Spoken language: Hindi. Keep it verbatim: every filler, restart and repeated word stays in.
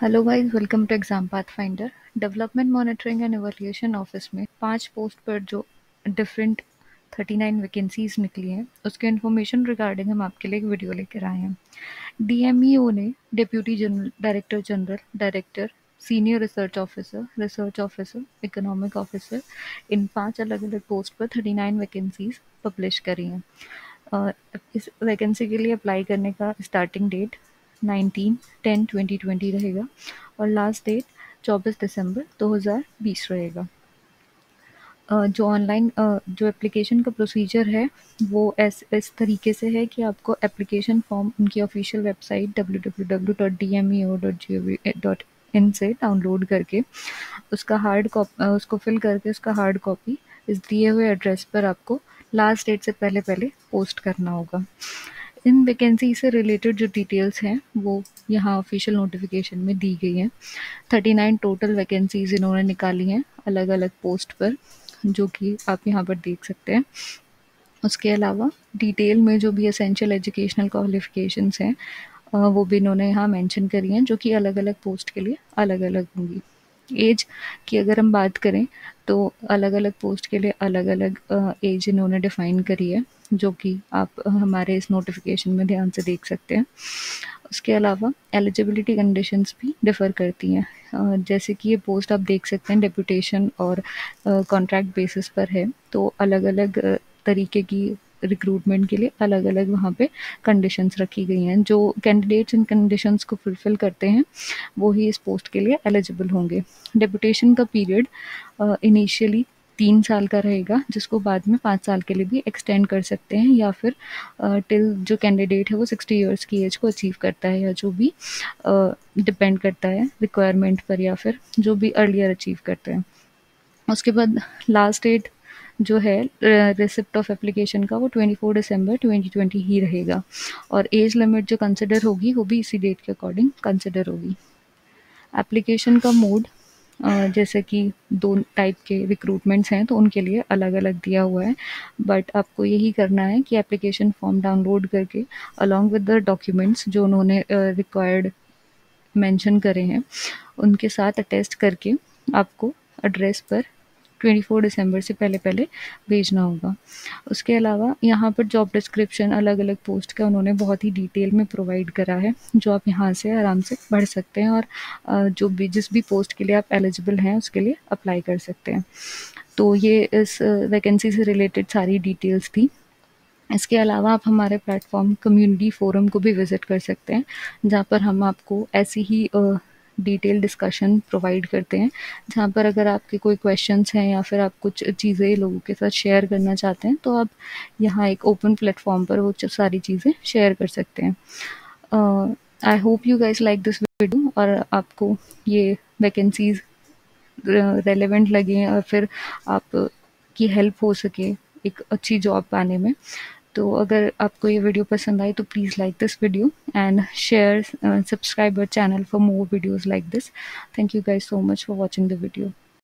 Hello guys, welcome to exam pathfinder. Development monitoring and evaluation office में पांच पोस्ट पर जो डिफरेंट उनतालीस वैकेंसीज निकली हैं उसके इन्फॉर्मेशन रिगार्डिंग हम आपके लिए एक वीडियो लेकर आए हैं। डीएमईओ ने deputy general director general director senior research officer research officer economic officer इन पाँच अलग अलग पोस्ट पर थर्टी नाइन वैकेंसीज पब्लिश करी हैं। uh, इस वैकेंसी के लिए अप्लाई करने का starting date nineteen ten twenty twenty रहेगा और लास्ट डेट चौबीस दिसंबर दो हज़ार बीस रहेगा। uh, जो ऑनलाइन uh, जो एप्लीकेशन का प्रोसीजर है वो ऐस इस तरीके से है कि आपको एप्लीकेशन फॉर्म उनकी official website W W W dot D M E O dot G O V dot in से डाउनलोड करके उसका हार्ड कॉपी उसको फिल करके उसका हार्ड कॉपी इस दिए हुए एड्रेस पर आपको लास्ट डेट से पहले पहले पोस्ट करना होगा। इन वैकेंसी से रिलेटेड जो डिटेल्स हैं वो यहाँ ऑफिशियल नोटिफिकेशन में दी गई हैं। उनतालीस टोटल वैकेंसीज इन्होंने निकाली हैं अलग अलग पोस्ट पर, जो कि आप यहाँ पर देख सकते हैं। उसके अलावा डिटेल में जो भी एसेंशियल एजुकेशनल क्वालिफिकेशंस हैं वो भी इन्होंने यहाँ मेंशन करी हैं, जो कि अलग अलग पोस्ट के लिए अलग अलग होंगी। एज की अगर हम बात करें तो अलग अलग पोस्ट के लिए अलग अलग एज इन्होंने डिफाइन करी है, जो कि आप हमारे इस नोटिफिकेशन में ध्यान से देख सकते हैं। उसके अलावा एलिजिबिलिटी कंडीशंस भी डिफ़र करती हैं, जैसे कि ये पोस्ट आप देख सकते हैं डेप्यूटेशन और कॉन्ट्रैक्ट बेसिस पर है, तो अलग अलग तरीके की रिक्रूटमेंट के लिए अलग अलग वहाँ पे कंडीशंस रखी गई हैं। जो कैंडिडेट्स इन कंडीशंस को फुलफ़िल करते हैं वो ही इस पोस्ट के लिए एलिजिबल होंगे। डेप्यूटेशन का पीरियड इनिशियली तीन साल का रहेगा, जिसको बाद में पाँच साल के लिए भी एक्सटेंड कर सकते हैं, या फिर टिल जो कैंडिडेट है वो सिक्सटी इयर्स की एज को अचीव करता है, या जो भी डिपेंड करता है रिक्वायरमेंट पर, या फिर जो भी अर्लियर अचीव करते हैं। उसके बाद लास्ट डेट जो है रिसिप्ट ऑफ एप्लीकेशन का वो चौबीस दिसंबर दो हज़ार बीस ही रहेगा, और एज लिमिट जो कंसिडर होगी वो भी इसी डेट के अकॉर्डिंग कंसिडर होगी। एप्लीकेशन का मोड जैसे कि दो टाइप के रिक्रूटमेंट्स हैं तो उनके लिए अलग अलग दिया हुआ है, बट आपको यही करना है कि एप्लीकेशन फॉर्म डाउनलोड करके अलॉन्ग विद द डॉक्यूमेंट्स जो उन्होंने रिक्वायर्ड मेंशन करे हैं उनके साथ अटैच करके आपको एड्रेस पर चौबीस दिसंबर से पहले पहले भेजना होगा। उसके अलावा यहाँ पर जॉब डिस्क्रिप्शन अलग अलग पोस्ट का उन्होंने बहुत ही डिटेल में प्रोवाइड करा है, जो आप यहाँ से आराम से पढ़ सकते हैं और जो भी जिस भी पोस्ट के लिए आप एलिजिबल हैं उसके लिए अप्लाई कर सकते हैं। तो ये इस वैकेंसी से रिलेटेड सारी डिटेल्स थी। इसके अलावा आप हमारे प्लेटफॉर्म कम्युनिटी फोरम को भी विज़िट कर सकते हैं, जहाँ पर हम आपको ऐसी ही आ, डिटेल डिस्कशन प्रोवाइड करते हैं, जहाँ पर अगर आपके कोई क्वेश्चंस हैं या फिर आप कुछ चीज़ें लोगों के साथ शेयर करना चाहते हैं तो आप यहाँ एक ओपन प्लेटफॉर्म पर वो सारी चीज़ें शेयर कर सकते हैं। I hope you guys like this video और आपको ये वैकेंसीज रेलेवेंट लगें और फिर आप की हेल्प हो सके एक अच्छी जॉब पाने में। तो अगर आपको ये वीडियो पसंद आई तो please like this video and share, subscribe our channel for more videos like this. Thank you guys so much for watching the video.